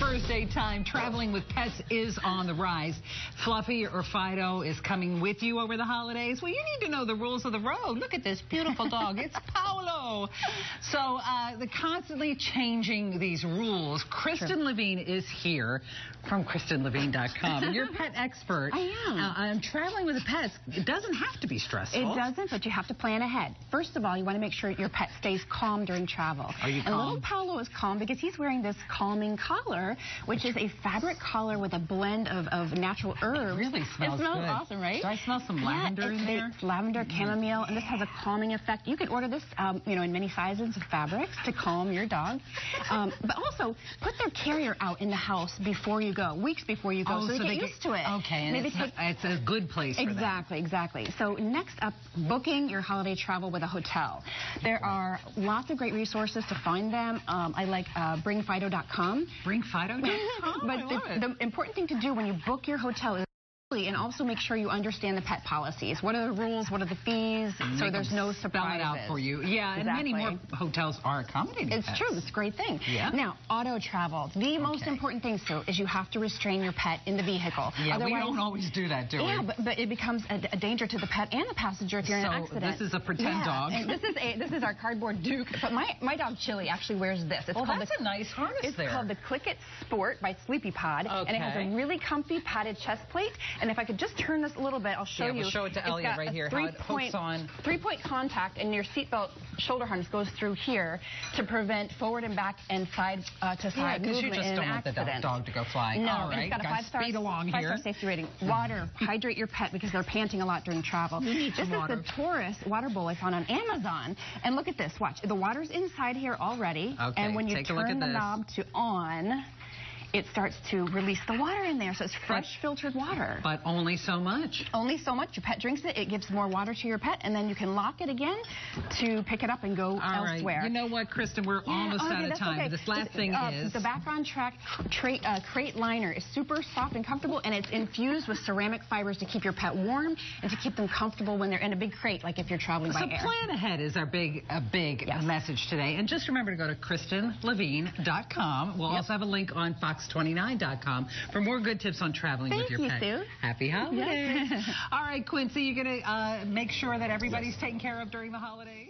First aid time, traveling with pets is on the rise. Fluffy or Fido is coming with you over the holidays. Well, you need to know the rules of the road. Look at this beautiful dog. It's Paolo. So the constantly changing these rules. Kristen Levine is here from KristenLevine.com. You're a pet expert. I am. I'm traveling with the pets. It doesn't have to be stressful. It doesn't, but you have to plan ahead. First of all, you want to make sure your pet stays calm during travel. Are you calm? And little Paolo is calm because he's wearing this calming collar, which is a fabric collar with a blend of natural herbs. It really smells good. It smells good. Awesome, right? Do I smell some lavender in there? It's lavender, chamomile, and this has a calming effect. You can order this, in many sizes of fabrics to calm your dog. But also, put their carrier out in the house before you go, weeks before you go, so they get used to it. Okay, and it's a good place for that. Exactly. So next up, booking your holiday travel with a hotel. There are lots of great resources to find them. I like BringFido.com. But the important thing to do when you book your hotel is and also make sure you understand the pet policies. What are the rules? What are the fees? So there's no surprises. Spell it out for you. Yeah, exactly. And many more hotels are accommodating. It's true. It's a great thing. Yeah. Now, auto travel. The most important thing, Sue, is you have to restrain your pet in the vehicle. Yeah, otherwise, we don't always do that, do we? Yeah, but it becomes a danger to the pet and the passenger if you're in an accident. This is a pretend dog. And this is our cardboard Duke. But my dog Chili actually wears this. It's a nice harness. It's called the Click It Sport by Sleepy Pod, and it has a really comfy padded chest plate. And if I could just turn this a little bit, I'll show you. Yeah, we'll show it to Elliot right here. How it hooks on. 3-point contact, and your seatbelt shoulder harness goes through here to prevent forward and back and side-to-side movement. Yeah, because you just don't want the dog to go flying. No, all right, it's got a 5-star safety rating. Water, hydrate your pet because they're panting a lot during travel. You need some water. This is the Torus Water Bowl I found on Amazon. And look at this. Watch. The water's inside here already. Okay, and when you turn the knob to on, it starts to release the water in there, so it's fresh filtered water. But only so much. Only so much. Your pet drinks it, it gives more water to your pet, and then you can lock it again to pick it up and go elsewhere. Right. You know what, Kristen, we're almost out of time. Okay. This last thing is... The Back On Track crate liner is super soft and comfortable, and it's infused with ceramic fibers to keep your pet warm and to keep them comfortable when they're in a big crate, like if you're traveling by air. So plan ahead is our big message today. And just remember to go to KristenLevine.com. We'll also have a link on Fox29.com for more good tips on traveling with your pet. Thank you, Sue. Happy holidays. Yes. All right, Quincy, you're going to make sure that everybody's taken care of during the holidays.